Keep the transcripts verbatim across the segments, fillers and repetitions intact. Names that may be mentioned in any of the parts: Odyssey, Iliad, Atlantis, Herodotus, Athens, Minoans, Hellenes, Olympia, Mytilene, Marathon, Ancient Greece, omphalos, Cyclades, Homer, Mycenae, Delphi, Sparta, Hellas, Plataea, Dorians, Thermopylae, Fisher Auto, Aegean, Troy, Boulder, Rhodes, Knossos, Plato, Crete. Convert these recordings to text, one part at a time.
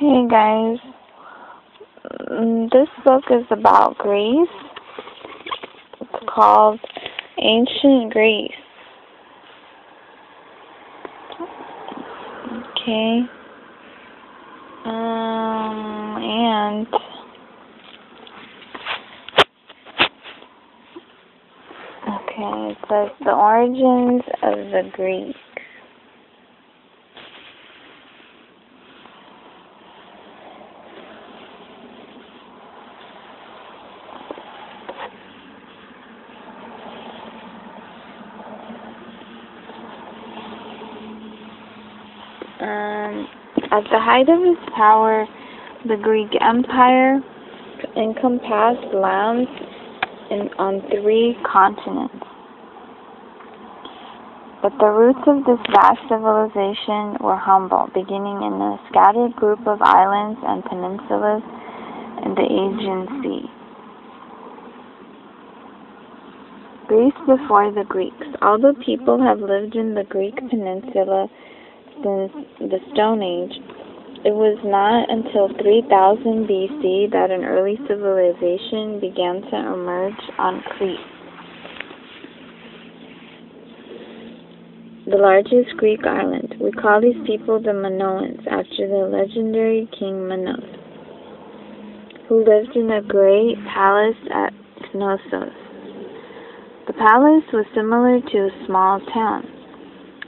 Hey guys, this book is about Greece. It's called Ancient Greece. Okay. Um, and okay, it says the origins of the Greeks. At the height of its power, the Greek Empire encompassed lands in, on three continents. But the roots of this vast civilization were humble, beginning in a scattered group of islands and peninsulas in the Aegean Sea. Greece before the Greeks. Although people have lived in the Greek peninsula since the Stone Age, it was not until three thousand B C that an early civilization began to emerge on Crete, the largest Greek island. We call these people the Minoans, after the legendary King Minos, who lived in a great palace at Knossos. The palace was similar to a small town.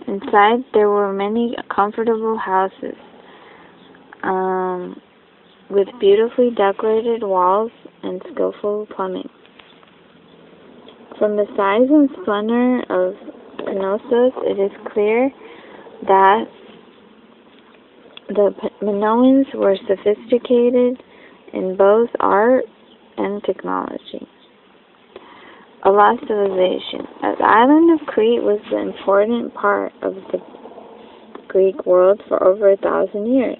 Inside, there were many comfortable houses um, with beautifully decorated walls and skillful plumbing. From the size and splendor of Knossos, it is clear that the Minoans were sophisticated in both art and technology. A lost civilization. As the island of Crete was an important part of the Greek world for over a thousand years,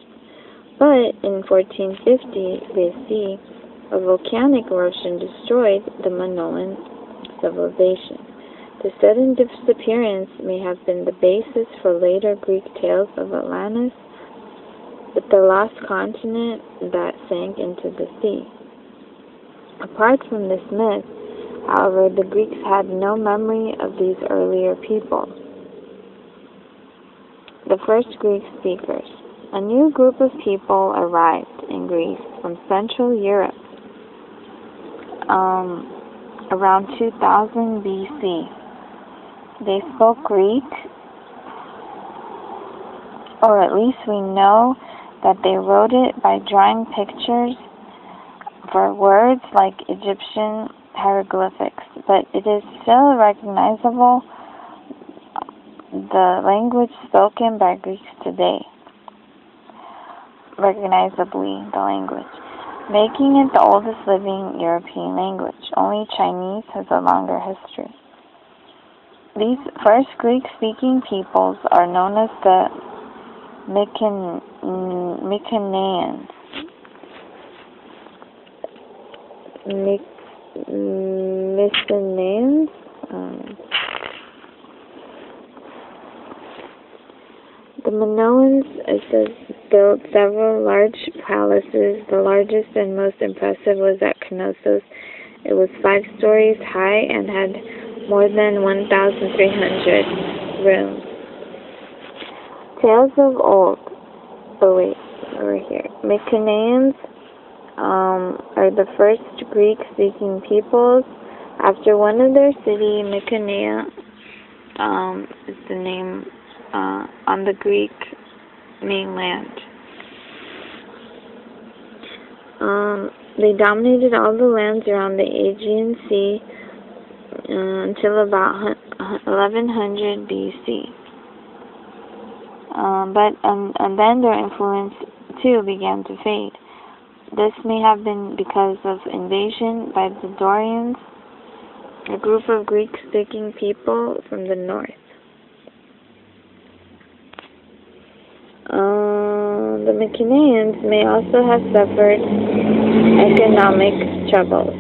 but in fourteen fifty B C, a volcanic eruption destroyed the Minoan civilization. The sudden disappearance may have been the basis for later Greek tales of Atlantis, with the lost continent that sank into the sea. Apart from this myth, however, the Greeks had no memory of these earlier people. The first Greek speakers. A new group of people arrived in Greece from Central Europe um, around two thousand B C. They spoke Greek, or at least we know that they wrote it by drawing pictures for words like Egyptian hieroglyphics, but it is still recognizable the language spoken by Greeks today, recognizably the language, making it the oldest living European language. Only Chinese has a longer history. These first Greek-speaking peoples are known as the Mycenaeans. Myc- Mycenaeans. Um, the Minoans, it says, built several large palaces. The largest and most impressive was at Knossos. It was five stories high and had more than one thousand three hundred rooms. Tales of old. Oh wait, over here. Mycenaeans Um, are the first Greek-speaking peoples. After one of their city, Mycenae, um, is the name uh, on the Greek mainland. Um, they dominated all the lands around the Aegean Sea uh, until about eleven hundred B C. Um, but um, and then their influence too began to fade. This may have been because of invasion by the Dorians, a group of Greek-speaking people from the north. Uh, the Mycenaeans may also have suffered economic troubles,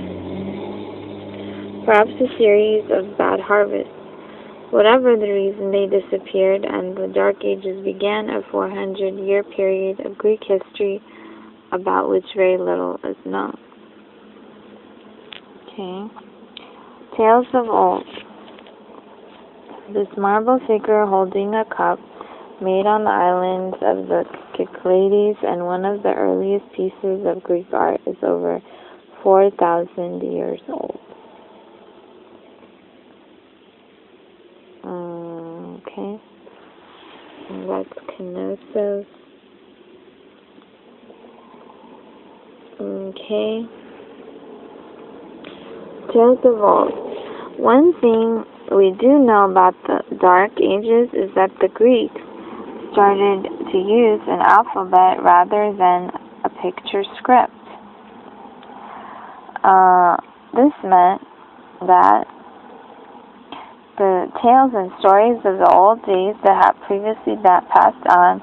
perhaps a series of bad harvests. Whatever the reason, they disappeared, and the Dark Ages began, a four hundred year period of Greek history about which very little is known. Okay. Tales of Old. This marble figure holding a cup made on the islands of the Cyclades and one of the earliest pieces of Greek art is over four thousand years old. Um, okay. And that's Knossos. Okay. Tales of Old. One thing we do know about the Dark Ages is that the Greeks started to use an alphabet rather than a picture script. Uh, this meant that the tales and stories of the old days that had previously been passed on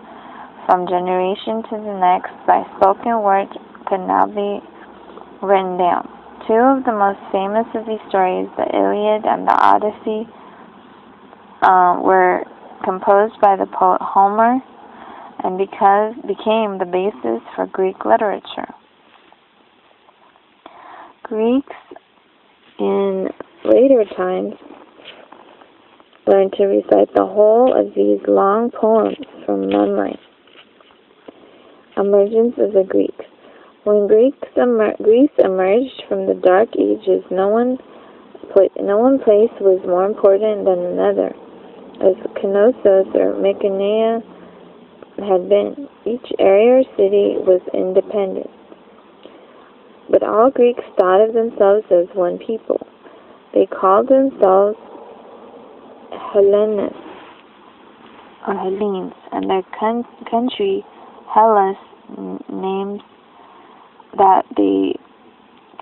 from generation to the next by spoken word could now be written down. Two of the most famous of these stories, the Iliad and the Odyssey, uh, were composed by the poet Homer and because became the basis for Greek literature. Greeks in later times learned to recite the whole of these long poems from memory. Emergence of the Greeks. When Greeks emer Greece emerged from the Dark Ages, no one, pla no one place was more important than another, as Knossos or Mycenae had been. Each area or city was independent. But all Greeks thought of themselves as one people. They called themselves Hellenes, or Hellenes, and their con country, Hellas, names that they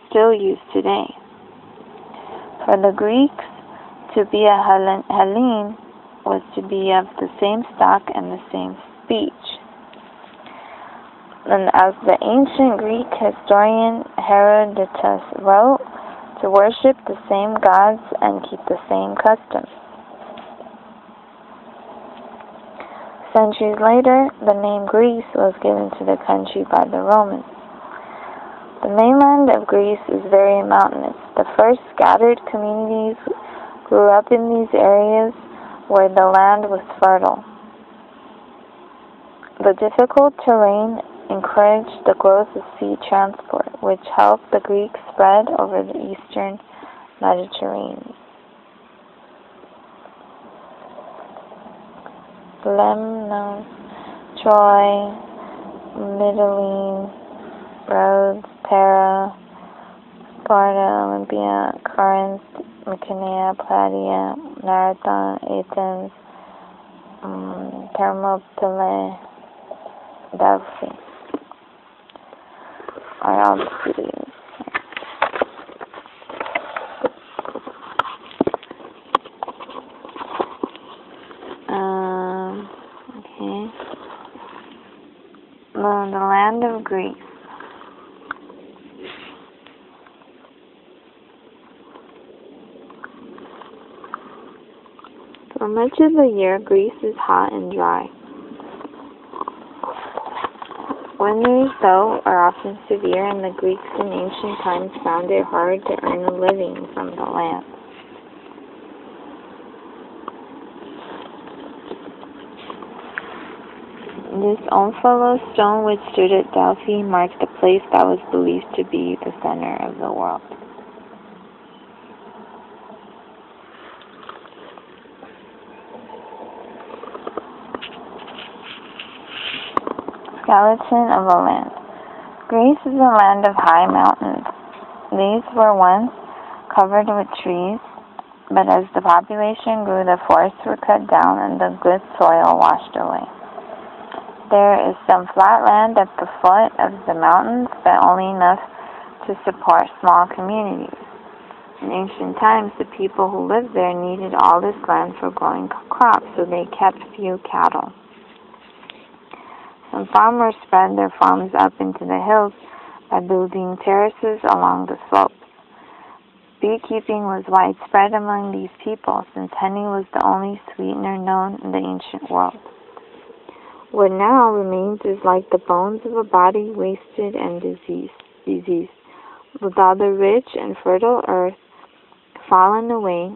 still use today. For the Greeks, to be a Hellen Hellene was to be of the same stock and the same speech. And as the ancient Greek historian Herodotus wrote, to worship the same gods and keep the same customs. Centuries later, the name Greece was given to the country by the Romans. The mainland of Greece is very mountainous. The first scattered communities grew up in these areas where the land was fertile. The difficult terrain encouraged the growth of sea transport, which helped the Greeks spread over the eastern Mediterranean. Lemnos, Troy, Mytilene, Rhodes, Para, Sparta, Olympia, Corinth, Mycenae, Plataea, Marathon, Athens, um, Thermopylae, Delphi. Around cities. Um, okay. Well, the land of Greece. For much of the year, Greece is hot and dry. Winters, though, are often severe, and the Greeks in ancient times found it hard to earn a living from the land. This omphalos stone, which stood at Delphi, marked the place that was believed to be the center of the world. Skeleton of a land. Greece is a land of high mountains. These were once covered with trees, but as the population grew, the forests were cut down and the good soil washed away. There is some flat land at the foot of the mountains, but only enough to support small communities. In ancient times, the people who lived there needed all this land for growing crops, so they kept few cattle. Some farmers spread their farms up into the hills by building terraces along the slopes. Beekeeping was widespread among these people, since honey was the only sweetener known in the ancient world. What now remains is like the bones of a body wasted and diseased, diseased, without the rich and fertile earth fallen away,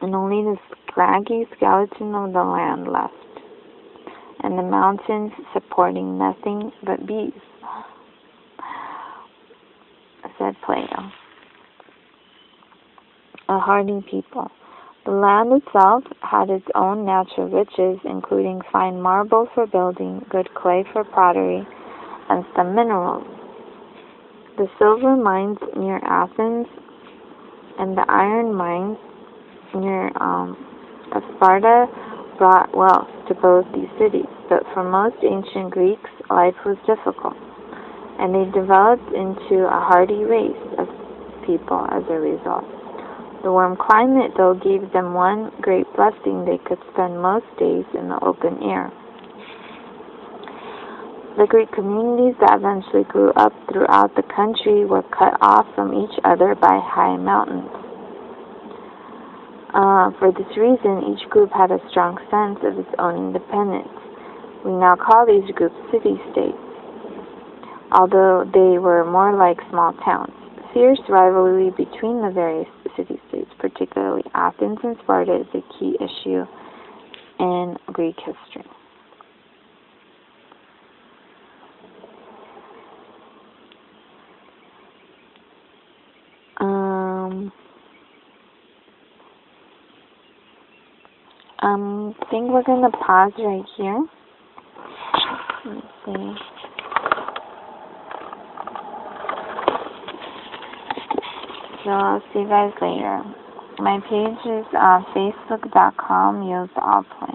and only the scraggy skeleton of the land left, and the mountains supporting nothing but bees, said Plato. A hardy people. The land itself had its own natural riches, including fine marble for building, good clay for pottery, and some minerals. The silver mines near Athens and the iron mines near um, Sparta brought wealth to both these cities, but for most ancient Greeks, life was difficult, and they developed into a hardy race of people as a result. The warm climate, though, gave them one great blessing: they could spend most days in the open air. The Greek communities that eventually grew up throughout the country were cut off from each other by high mountains. Uh, for this reason, each group had a strong sense of its own independence. We now call these groups city-states, although they were more like small towns. Fierce rivalry between the various city-states, particularly Athens and Sparta, is a key issue in Greek history. Um, um, I think we're going to pause right here. Let's see. So I'll see you guys later. My page is uh, facebook dot com yosallplay.